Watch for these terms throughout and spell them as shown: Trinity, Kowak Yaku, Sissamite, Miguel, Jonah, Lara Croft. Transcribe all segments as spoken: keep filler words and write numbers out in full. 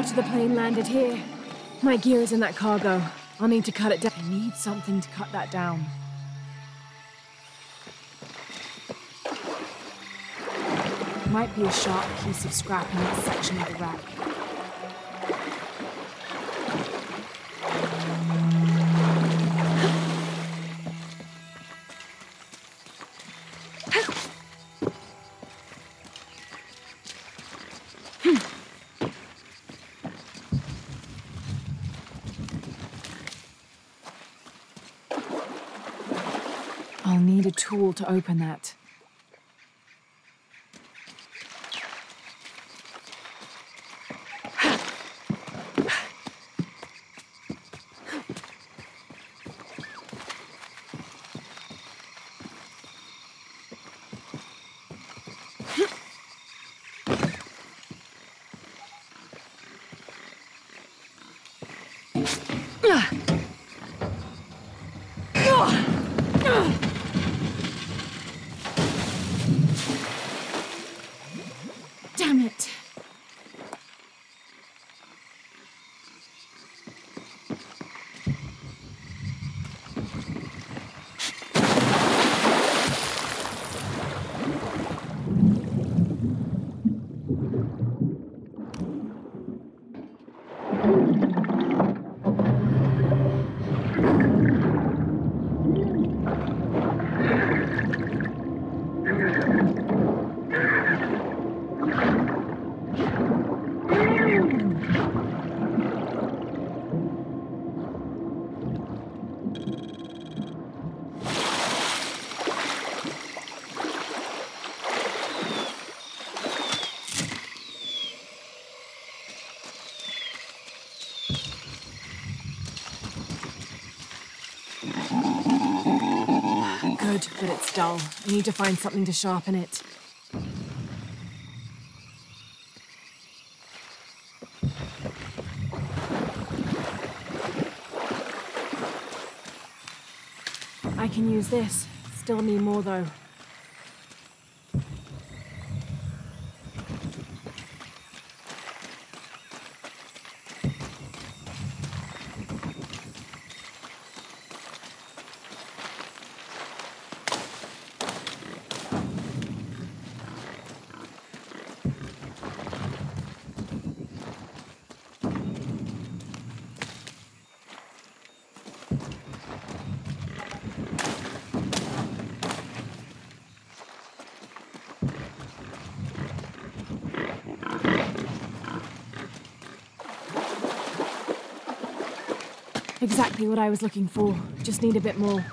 Part of the plane landed here. My gear is in that cargo. I'll need to cut it down. I need something to cut that down. Might be a sharp piece of scrap in that section of the rack. I'll need a tool to open that. Good, but it's dull. I need to find something to sharpen it. I can use this. Still need more, though. Exactly what I was looking for. Just need a bit more.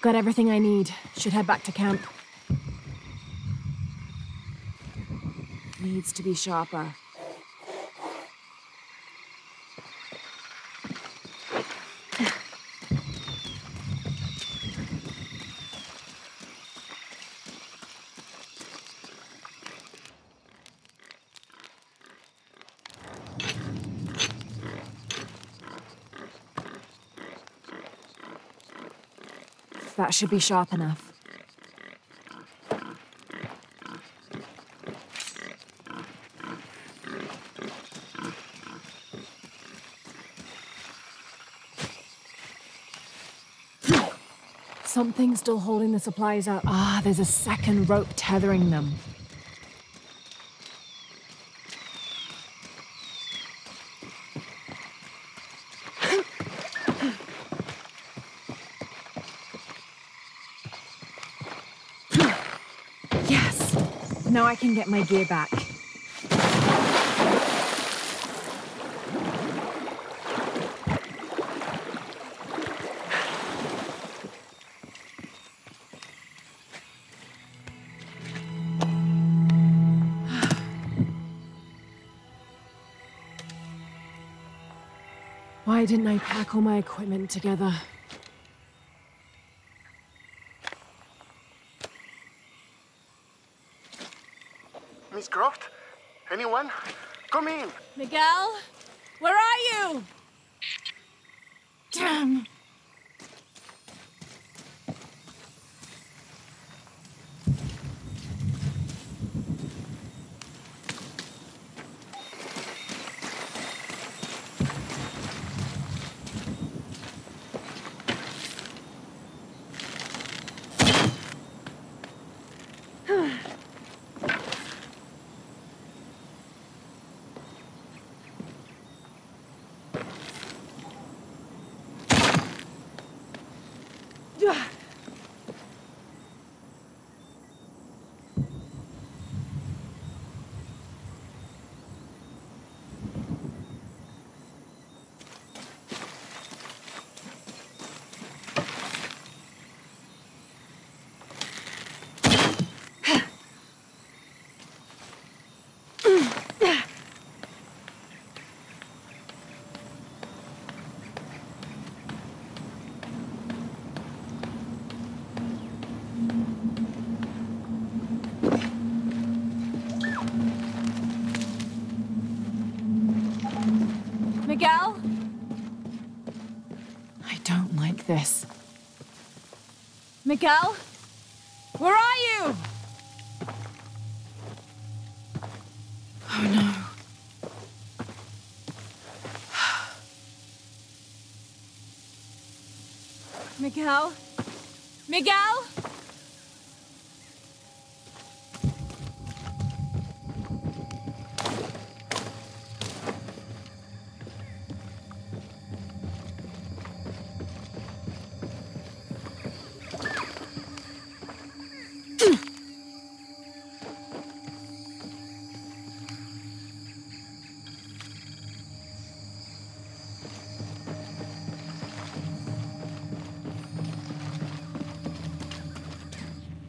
Got everything I need. Should head back to camp. Needs to be sharper. That should be sharp enough. Something's still holding the supplies up. Ah, there's a second rope tethering them. Now I can get my gear back. Why didn't I pack all my equipment together? Miss Croft? Anyone? Come in. Miguel, where are you? Damn. Miguel? I don't like this. Miguel? Where are you? Oh no. Miguel? Miguel?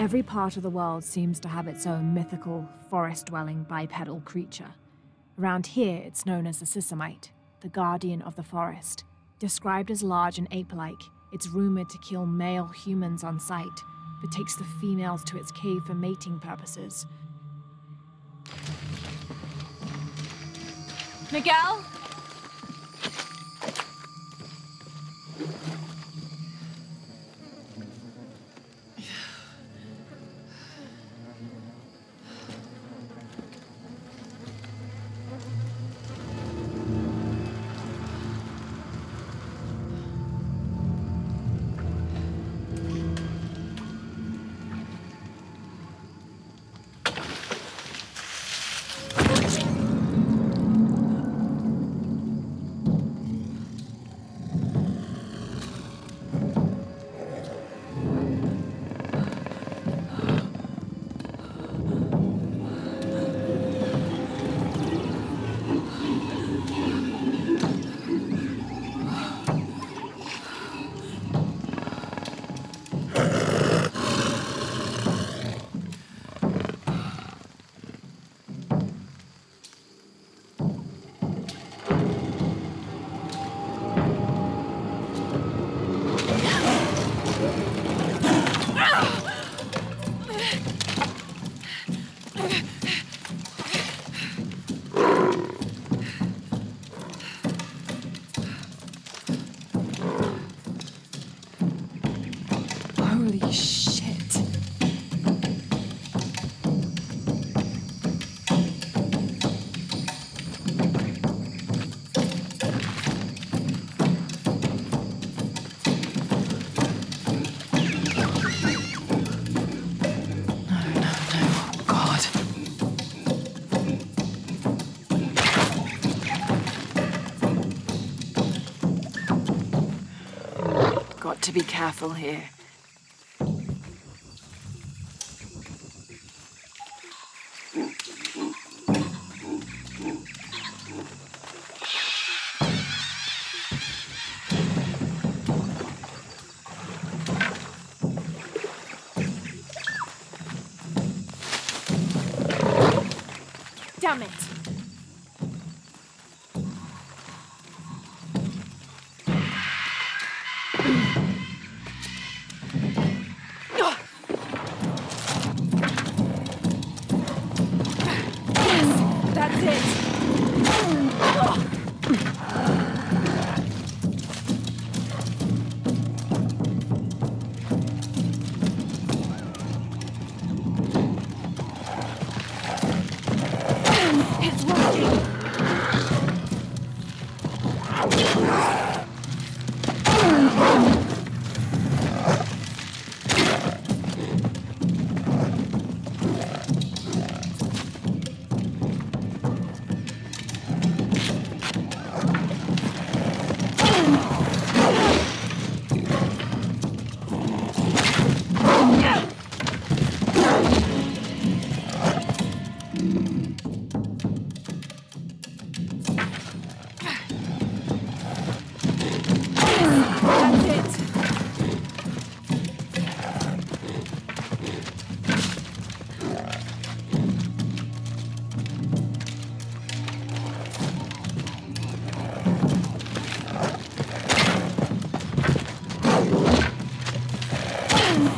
Every part of the world seems to have its own mythical, forest-dwelling, bipedal creature. Around here, it's known as the Sissamite, the guardian of the forest. Described as large and ape-like, it's rumored to kill male humans on sight, but takes the females to its cave for mating purposes. Miguel? To be careful here. Damn it. That's it.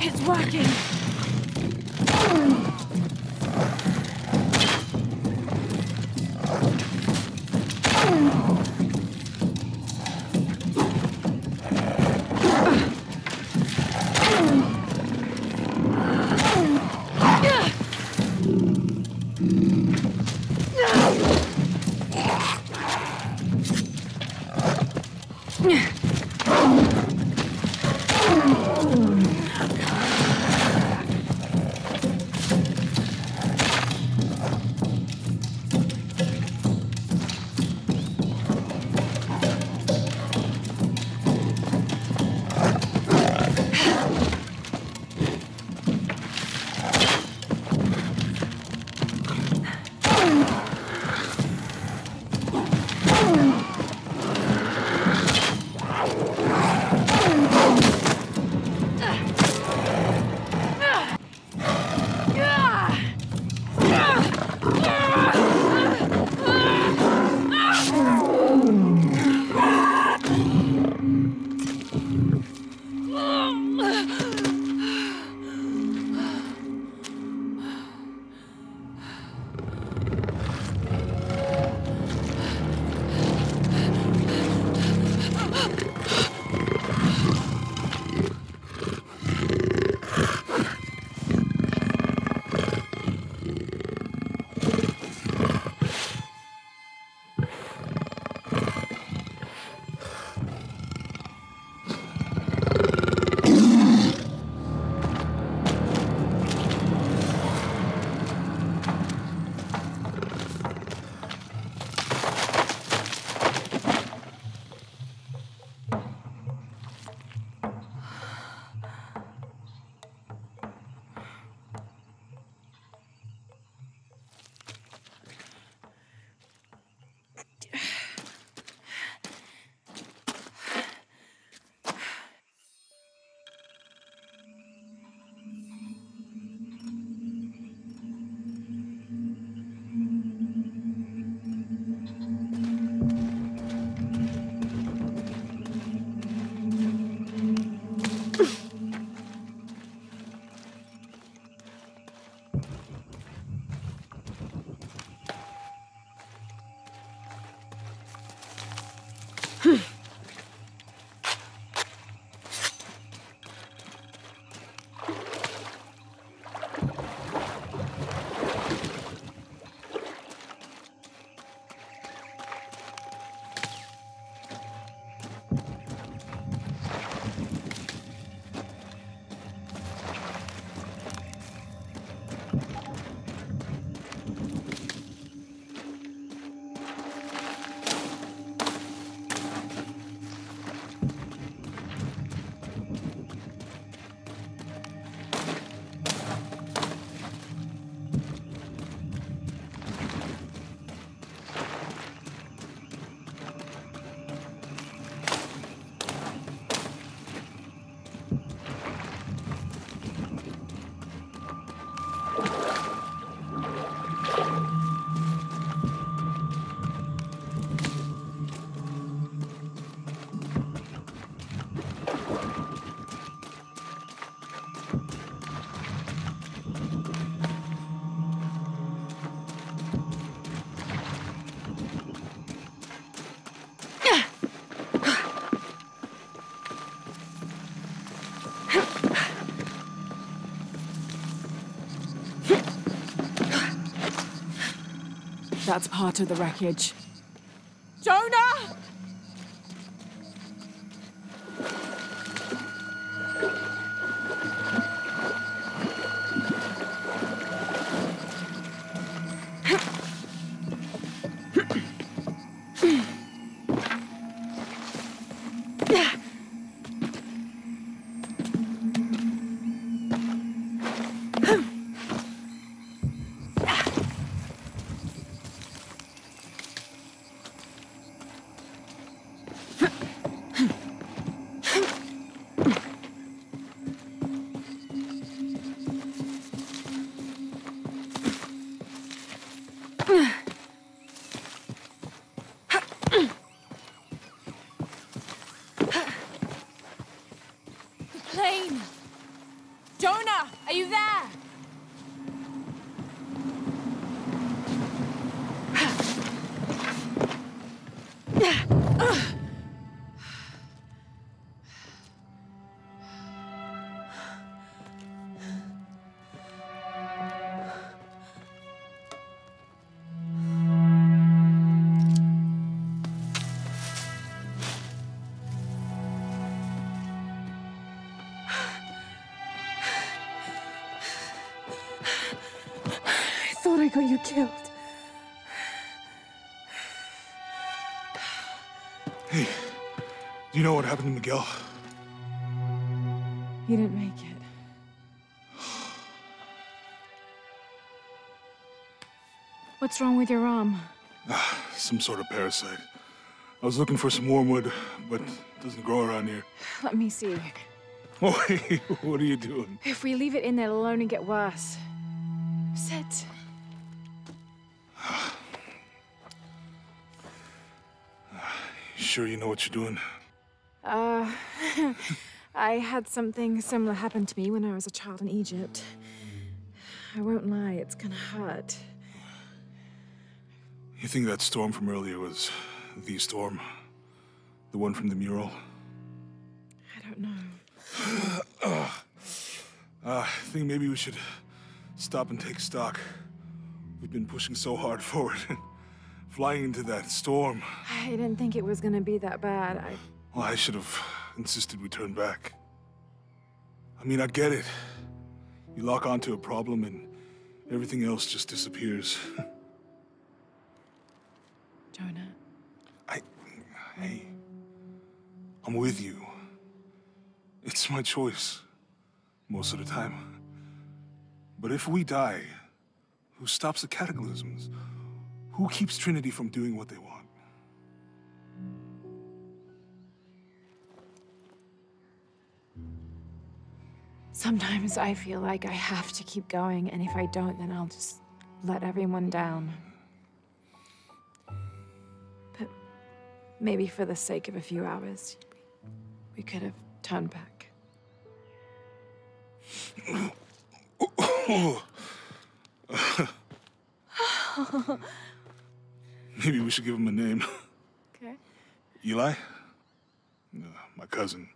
It's working. That's part of the wreckage. Jonah! Jonah, are you there? Got you killed. Hey, do you know what happened to Miguel? He didn't make it. What's wrong with your arm? Ah, some sort of parasite. I was looking for some wormwood, but it doesn't grow around here. Let me see. Oh, hey, what are you doing? If we leave it in there alone and get worse. Sit. Sure you know what you're doing? Uh, I had something similar happen to me when I was a child in Egypt. I won't lie, it's gonna hurt. You think that storm from earlier was the storm? The one from the mural? I don't know. uh, I think maybe we should stop and take stock. We've been pushing so hard forward. Flying into that storm. I didn't think it was going to be that bad. I... Well, I should have insisted we turn back. I mean, I get it. You lock onto a problem and everything else just disappears. Jonah. I... Hey. I'm with you. It's my choice. Most of the time. But if we die, who stops the cataclysms? Who keeps Trinity from doing what they want? Sometimes I feel like I have to keep going, and if I don't, then I'll just let everyone down. But maybe for the sake of a few hours, we could have turned back. Maybe we should give him a name. Okay. Eli? Uh, my cousin.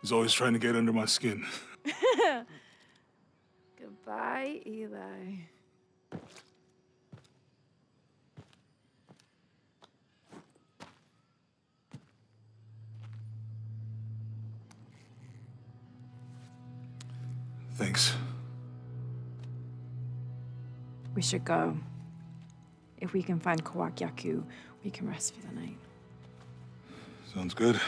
He's always trying to get under my skin. Goodbye, Eli. Thanks. We should go. If we can find Kowak Yaku, we can rest for the night. Sounds good.